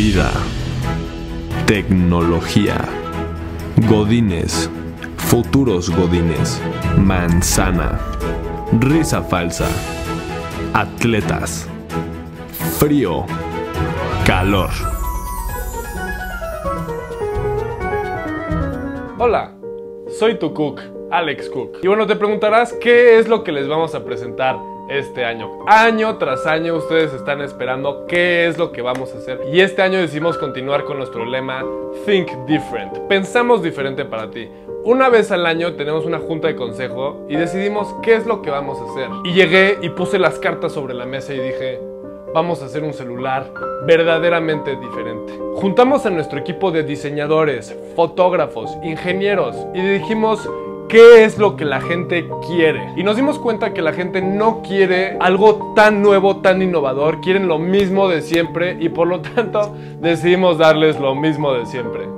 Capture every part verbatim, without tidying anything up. Vida, tecnología, godines, futuros godines, manzana, risa falsa, atletas, frío, calor. Hola, soy tu cook, Alex Cook. Y bueno, te preguntarás qué es lo que les vamos a presentar este año. Año tras año ustedes están esperando qué es lo que vamos a hacer. Y este año decidimos continuar con nuestro lema Think Different. Pensamos diferente para ti. Una vez al año tenemos una junta de consejo y decidimos qué es lo que vamos a hacer. Y llegué y puse las cartas sobre la mesa y dije: vamos a hacer un celular verdaderamente diferente. Juntamos a nuestro equipo de diseñadores, fotógrafos, ingenieros y dijimos: ¿qué es lo que la gente quiere? Y nos dimos cuenta que la gente no quiere algo tan nuevo, tan innovador. Quieren lo mismo de siempre y por lo tanto decidimos darles lo mismo de siempre.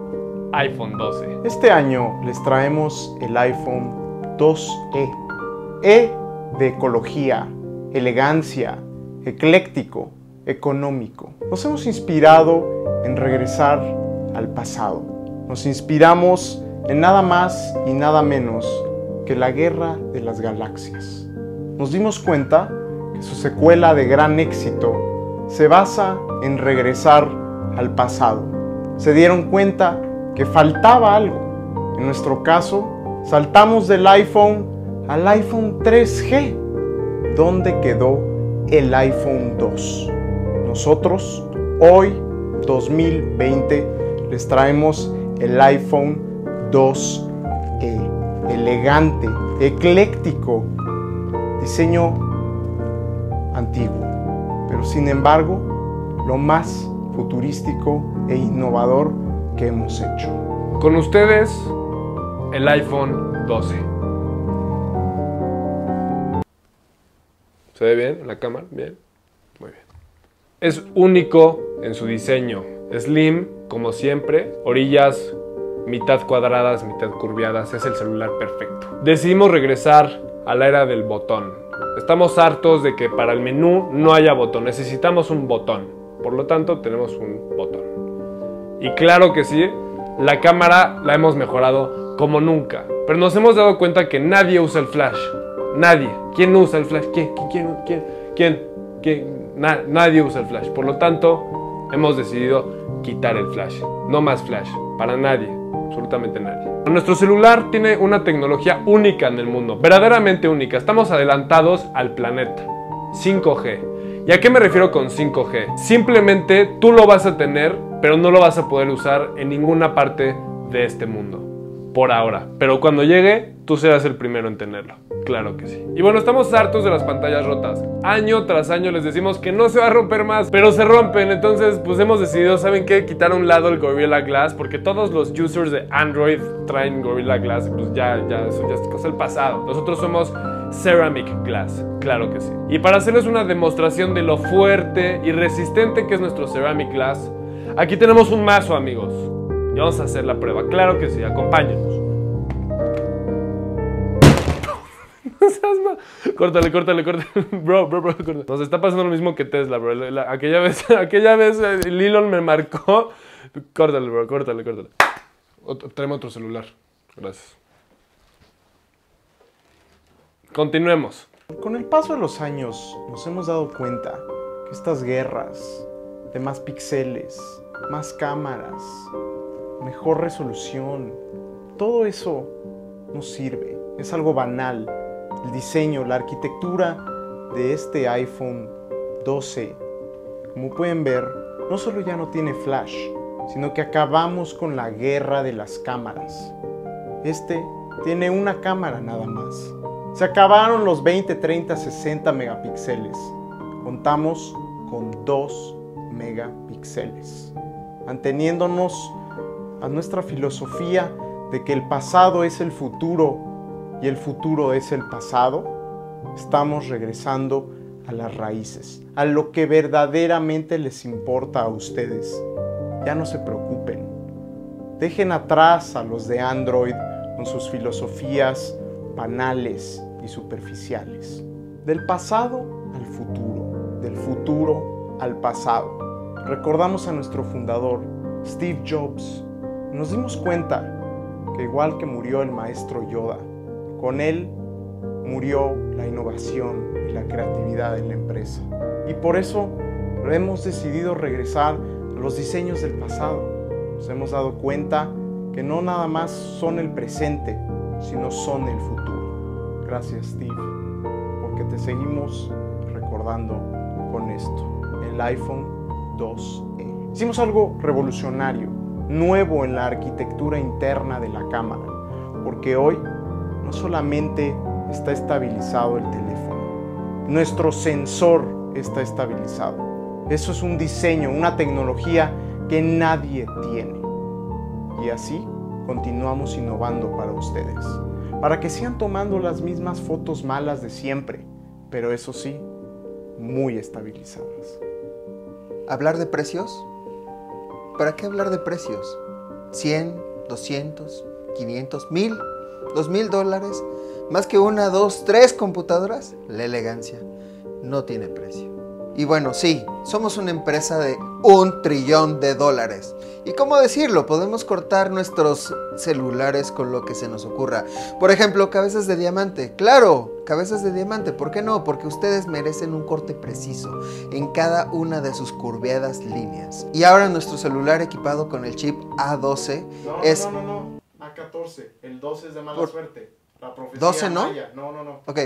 iPhone doce. Este año les traemos el iPhone dos E. E de ecología, elegancia, ecléctico, económico. Nos hemos inspirado en regresar al pasado. Nos inspiramos en nada más y nada menos que la Guerra de las Galaxias. Nos dimos cuenta que su secuela de gran éxito se basa en regresar al pasado. Se dieron cuenta que faltaba algo. En nuestro caso, saltamos del iPhone al iPhone tres G, donde quedó el iPhone dos. Nosotros, hoy, dos mil veinte, les traemos el iPhone dos E, elegante, ecléctico, diseño antiguo, pero sin embargo lo más futurístico e innovador que hemos hecho. Con ustedes, el iPhone doce. ¿Se ve bien la cámara? Bien, muy bien. Es único en su diseño, slim como siempre, orillas mitad cuadradas, mitad curviadas, es el celular perfecto. Decidimos regresar a la era del botón. Estamos hartos de que para el menú no haya botón, necesitamos un botón. Por lo tanto, tenemos un botón. Y claro que sí, la cámara la hemos mejorado como nunca. Pero nos hemos dado cuenta que nadie usa el flash. Nadie. ¿Quién usa el flash? ¿Quién? ¿Quién? ¿Quién? ¿Quién? ¿Quién? Na- nadie usa el flash. Por lo tanto, hemos decidido quitar el flash. No más flash. Para nadie. Absolutamente nadie. Nuestro celular tiene una tecnología única en el mundo, verdaderamente única. Estamos adelantados al planeta. cinco G. ¿Y a qué me refiero con cinco G? Simplemente tú lo vas a tener, pero no lo vas a poder usar en ninguna parte de este mundo. Por ahora. Pero cuando llegue, tú serás el primero en tenerlo. Claro que sí. Y bueno, estamos hartos de las pantallas rotas. Año tras año les decimos que no se va a romper más, pero se rompen. Entonces, pues hemos decidido, ¿saben qué? Quitar a un lado el Gorilla Glass, porque todos los users de Android traen Gorilla Glass. Pues ya, ya, eso ya es cosa del pasado. Nosotros somos Ceramic Glass. Claro que sí. Y para hacerles una demostración de lo fuerte y resistente que es nuestro Ceramic Glass, aquí tenemos un mazo, amigos. Y vamos a hacer la prueba, claro que sí, acompáñenos. Córtale, córtale, córtale. Bro, bro, bro, córtale. Nos está pasando lo mismo que Tesla, bro. La, aquella vez, aquella vez el Elon me marcó. Córtale, bro, córtale, córtale. Otro, tráeme otro celular. Gracias. Continuemos. Con el paso de los años nos hemos dado cuenta que estas guerras de más píxeles, más cámaras, mejor resolución, todo eso no sirve, es algo banal. El diseño, la arquitectura de este iPhone doce, como pueden ver, no solo ya no tiene flash, sino que acabamos con la guerra de las cámaras. Este tiene una cámara nada más. Se acabaron los veinte, treinta, sesenta megapíxeles. Contamos con dos megapíxeles, manteniéndonos a nuestra filosofía de que el pasado es el futuro y el futuro es el pasado. Estamos regresando a las raíces, a lo que verdaderamente les importa a ustedes. Ya no se preocupen, dejen atrás a los de Android con sus filosofías banales y superficiales. Del pasado al futuro, del futuro al pasado. recordamos a nuestro fundador, Steve Jobs, nos dimos cuenta que igual que murió el maestro Yoda, con él murió la innovación y la creatividad en la empresa. Y por eso hemos decidido regresar a los diseños del pasado. Nos hemos dado cuenta que no nada más son el presente, sino son el futuro. Gracias, Steve, porque te seguimos recordando con esto. El iPhone dos E. Hicimos algo revolucionario, nuevo en la arquitectura interna de la cámara, porque hoy no solamente está estabilizado el teléfono, nuestro sensor está estabilizado. Eso es un diseño, una tecnología que nadie tiene. Y así continuamos innovando para ustedes, para que sigan tomando las mismas fotos malas de siempre, pero eso sí, muy estabilizadas. ¿Hablar de precios? ¿Para qué hablar de precios? cien, doscientos, quinientos, mil, dos mil dólares, más que una, dos, tres computadoras. La elegancia no tiene precio. Y bueno, sí, somos una empresa de un trillón de dólares. ¿Y cómo decirlo? Podemos cortar nuestros celulares con lo que se nos ocurra. Por ejemplo, cabezas de diamante. ¡Claro! Cabezas de diamante. ¿Por qué no? Porque ustedes merecen un corte preciso en cada una de sus curveadas líneas. Y ahora nuestro celular equipado con el chip A doce no, es... No, no, no, no. A catorce. El doce es de mala por... suerte. La profecía doce, ¿no? Maya. No, no, no. Ok.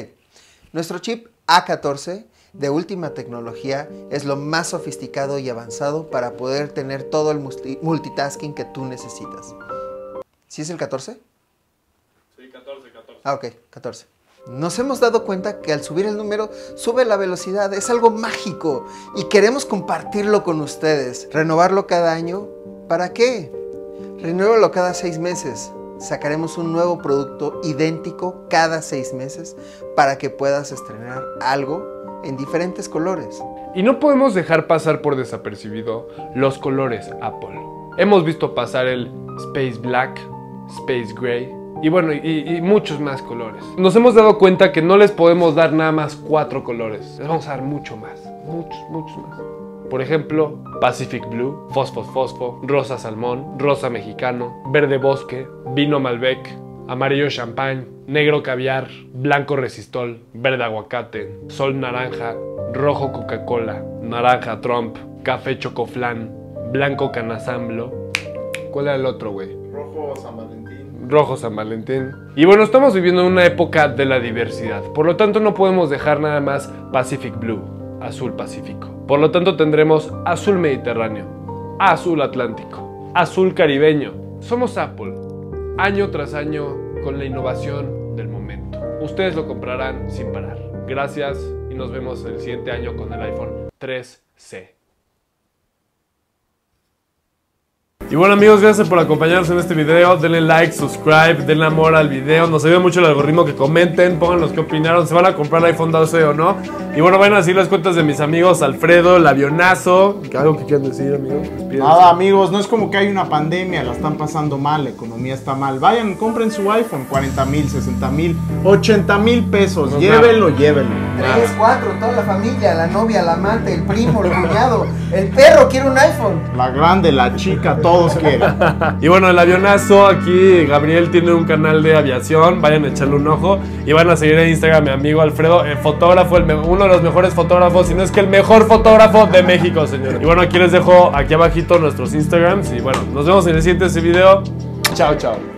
Nuestro chip A catorce... de última tecnología, es lo más sofisticado y avanzado para poder tener todo el multitasking que tú necesitas. ¿Sí es el catorce? Sí, catorce, catorce. Ah, ok, catorce. Nos hemos dado cuenta que al subir el número, sube la velocidad, es algo mágico y queremos compartirlo con ustedes. ¿Renovarlo cada año? ¿Para qué? Renuévalo cada seis meses. Sacaremos un nuevo producto idéntico cada seis meses para que puedas estrenar algo en diferentes colores. Y no podemos dejar pasar por desapercibido los colores Apple. Hemos visto pasar el Space Black, Space Gray y bueno, y, y muchos más colores. Nos hemos dado cuenta que no les podemos dar nada más cuatro colores. Les vamos a dar mucho más, muchos, muchos más. Por ejemplo, Pacific Blue, Fosfo Fosfo, Rosa Salmón, Rosa Mexicano, Verde Bosque, Vino Malbec, Amarillo Champagne, Negro Caviar, Blanco Resistol, Verde Aguacate, Sol Naranja, Rojo Coca-Cola, Naranja Trump, Café Chocoflan, Blanco Canasamblo. ¿Cuál era el otro, güey? Rojo San Valentín. Rojo San Valentín. Y bueno, estamos viviendo una época de la diversidad. Por lo tanto, no podemos dejar nada más Pacific Blue, Azul Pacífico. Por lo tanto, tendremos Azul Mediterráneo, Azul Atlántico, Azul Caribeño. Somos Apple. Año tras año, con la innovación del momento. Ustedes lo comprarán sin parar. Gracias y nos vemos el siguiente año con el iPhone tres C. Y bueno, amigos, gracias por acompañarnos en este video. Denle like, subscribe, denle amor al video. Nos ayuda mucho el algoritmo que comenten, pongan los que opinaron, se van a comprar el iPhone doce o no. Y bueno, vayan a seguir las cuentas de mis amigos Alfredo, El Avionazo. ¿Algo que quieran decir, amigos? Nada, amigos, no es como que hay una pandemia, la están pasando mal, la economía está mal. Vayan, compren su iPhone, cuarenta mil, sesenta mil, ochenta mil pesos. No, llévenlo, claro. llévenlo. Tres, cuatro, toda la familia, la novia, la amante, el primo, el cuñado, el perro quiere un iPhone. La grande, la chica, todo. Y bueno, El Avionazo, aquí Gabriel tiene un canal de aviación, vayan a echarle un ojo y van a seguir en Instagram a mi amigo Alfredo, el fotógrafo, el uno de los mejores fotógrafos, si no es que el mejor fotógrafo de México, señores. Y bueno, aquí les dejo aquí abajito nuestros Instagrams y bueno, nos vemos en el siguiente video. Chao, chao.